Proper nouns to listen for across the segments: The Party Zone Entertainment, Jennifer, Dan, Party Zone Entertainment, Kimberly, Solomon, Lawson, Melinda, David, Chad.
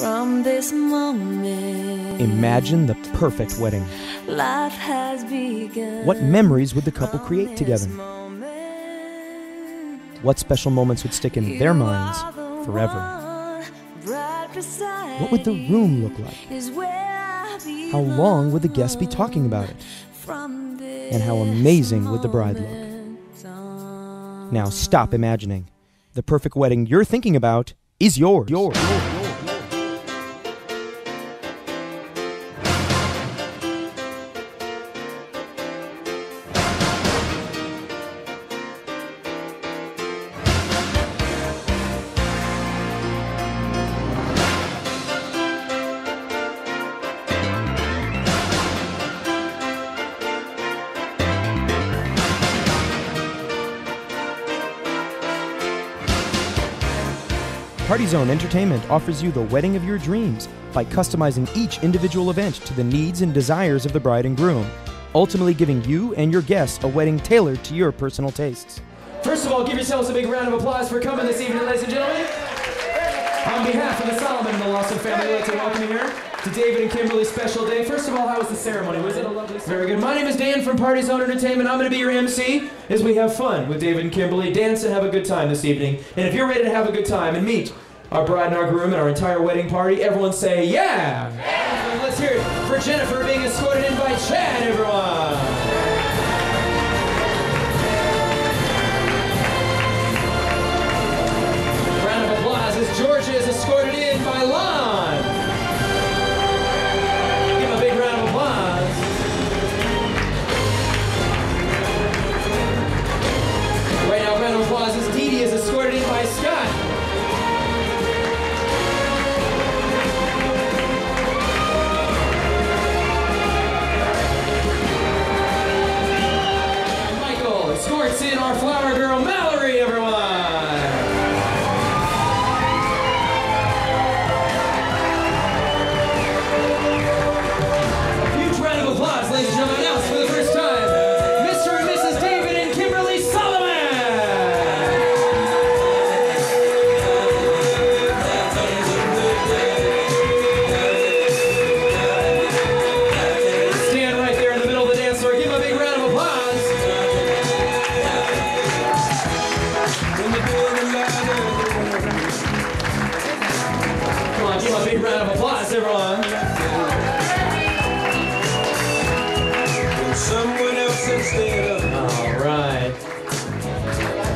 from this moment. Imagine the perfect wedding. Life has begun. What memories would the couple create together? What special moments would stick in their minds forever? What would the room look like? How long would the guests be talking about it? And how amazing would the bride look? Now stop imagining. The perfect wedding you're thinking about is yours. Party Zone Entertainment offers you the wedding of your dreams by customizing each individual event to the needs and desires of the bride and groom, ultimately giving you and your guests a wedding tailored to your personal tastes. First of all, give yourselves a big round of applause for coming this evening, ladies and gentlemen. On behalf of the Solomon and the Lawson family, I'd like to welcome you here to David and Kimberly's special day. First of all, how was the ceremony? Was it a lovely ceremony? Very good. My name is Dan from Party Zone Entertainment. I'm going to be your MC as we have fun with David and Kimberly. Dance and have a good time this evening. And if you're ready to have a good time and meet our bride and our groom and our entire wedding party, everyone say, yeah! Yeah! Let's hear it for Jennifer being escorted in by Chad, everyone!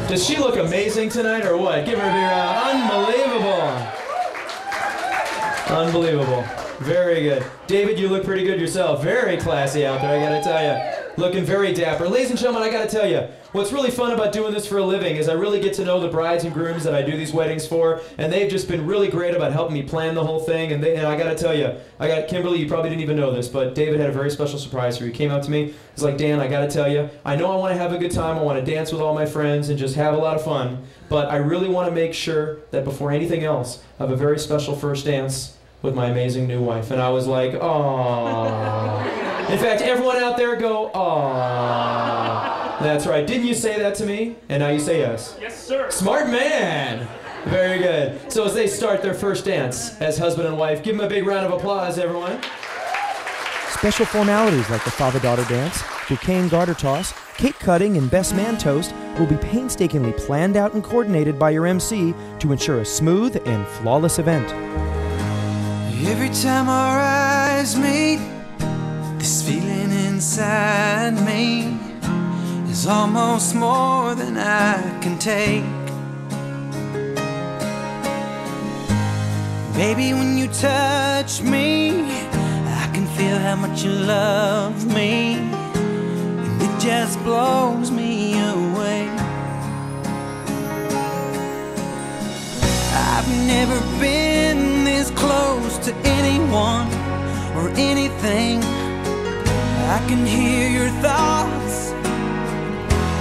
Does she look amazing tonight or what? Give her a big round. Unbelievable. Unbelievable. Very good. David, you look pretty good yourself. Very classy out there, I gotta tell you. Looking very dapper. Ladies and gentlemen, I gotta tell you, what's really fun about doing this for a living is I really get to know the brides and grooms that I do these weddings for, and they've just been really great about helping me plan the whole thing, and I gotta tell you, Kimberly, you probably didn't even know this, but David had a very special surprise for you. He came up to me, he's like, Dan, I gotta tell you, I know I wanna have a good time, I wanna dance with all my friends and just have a lot of fun, but I really wanna make sure that before anything else, I have a very special first dance with my amazing new wife. And I was like, aww. In fact, everyone out there go, aww. That's right. Didn't you say that to me? And now you say yes. Yes, sir. Smart man. Very good. So as they start their first dance as husband and wife, give them a big round of applause, everyone. Special formalities like the father-daughter dance, bouquet and garter toss, cake cutting, and best man toast will be painstakingly planned out and coordinated by your MC to ensure a smooth and flawless event. Every time our eyes meet, this feeling inside me is almost more than I can take. Baby, when you touch me, I can feel how much you love me, and it just blows me away. I've never been close to anyone or anything. I can hear your thoughts,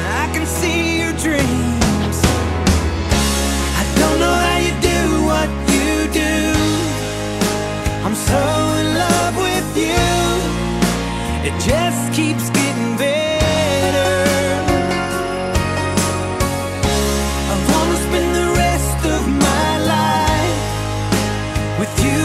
I can see your dreams. I don't know how you do what you do. I'm so in love with you. It just keeps getting better. I wanna spend the rest of my life with you.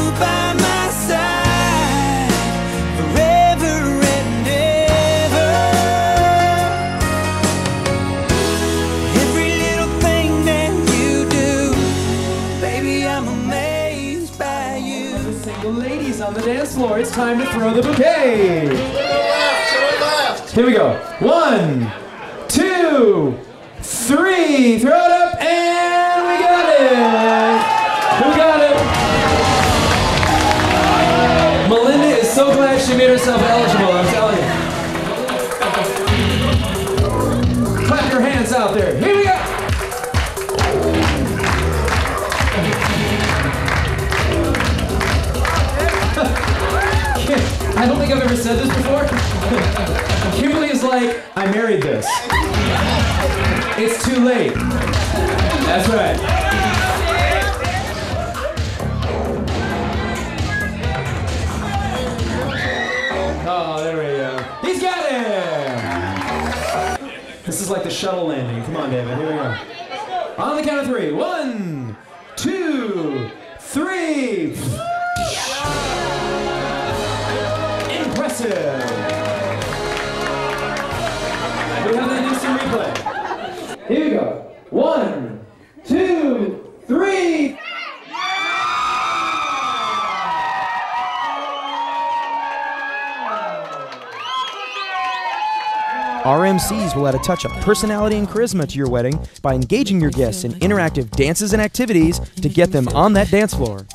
the dance floor. It's time to throw the bouquet. To the left, to the left. Here we go. 1, 2, 3. Throw it up, and we got it. We got it. Melinda is so glad she made herself eligible, I'm telling you. Clap your hands out there. Here we go. I don't think I've ever said this before. Kimberly is like, I married this. It's too late. That's right. Oh, there we go. He's got it! This is like the shuttle landing. Come on, David. Here we go. On the count of 3. 1, 2, 3. We have that instant replay. Here you go. 1, 2, 3. RMCs will add a touch of personality and charisma to your wedding by engaging your guests in interactive dances and activities to get them on that dance floor.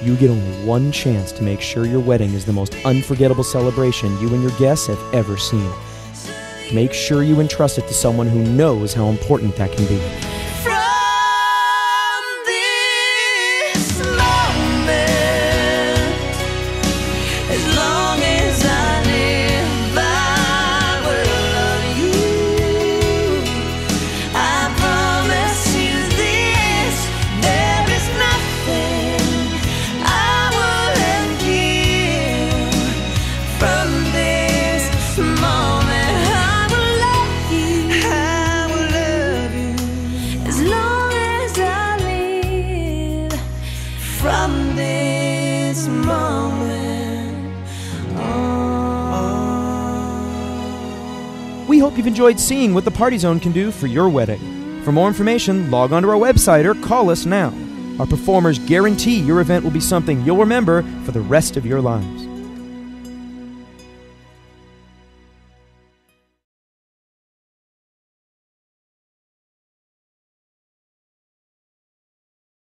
You get only one chance to make sure your wedding is the most unforgettable celebration you and your guests have ever seen. Make sure you entrust it to someone who knows how important that can be. We hope you've enjoyed seeing what the Party Zone can do for your wedding. For more information, log on to our website or call us now. Our performers guarantee your event will be something you'll remember for the rest of your lives.